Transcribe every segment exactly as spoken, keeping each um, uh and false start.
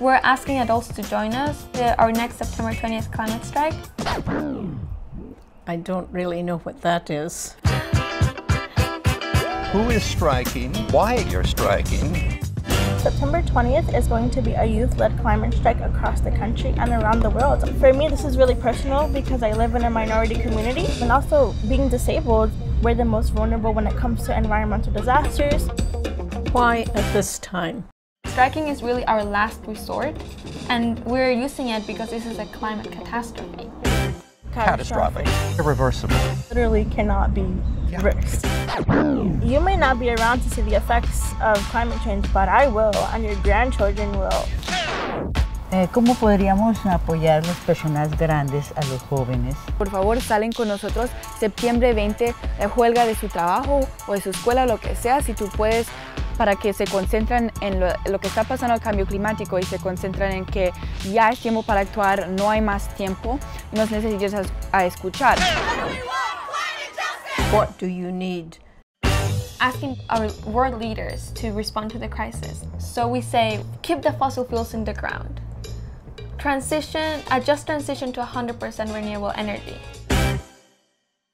We're asking adults to join us to our next September twentieth climate strike. I don't really know what that is. Who is striking? Why you're striking? September twentieth is going to be a youth-led climate strike across the country and around the world. For me, this is really personal because I live in a minority community, and also being disabled, we're the most vulnerable when it comes to environmental disasters. Why at this time? Striking is really our last resort, and we're using it because this is a climate catastrophe. Catastrophic. Irreversible. Literally cannot be reversed. You may not be around to see the effects of climate change, but I will, and your grandchildren will. ¿Cómo podríamos apoyar las personas grandes a los jóvenes? Por favor, salen con nosotros septiembre veinte, huelga de su trabajo o de su escuela, lo que sea, si tú puedes, para que se concentren en lo, lo que está pasando al cambio climático y se concentren en que ya es tiempo para actuar, no hay más tiempo, y nos necesitas a, a escuchar. What do you need? Asking our world leaders to respond to the crisis. So we say, keep the fossil fuels in the ground. Transition, a just transition to one hundred percent renewable energy.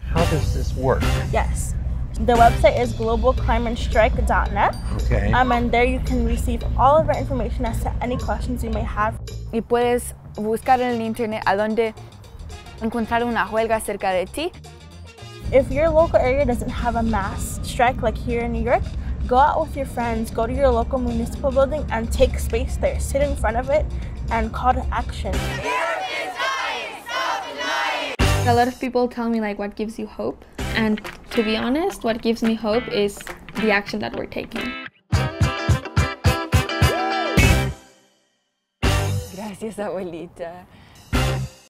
How does this work? Yes. The website is global climate strike dot net, okay. um, and there you can receive all of our information as to any questions you may have. Y puedes buscar en el internet a dónde encontrar una huelga cerca de ti. If your local area doesn't have a mass strike like here in New York, go out with your friends, go to your local municipal building and take space there. Sit in front of it and call to action. A lot of people tell me like what gives you hope, and to be honest, what gives me hope is the action that we're taking. Gracias, abuelita.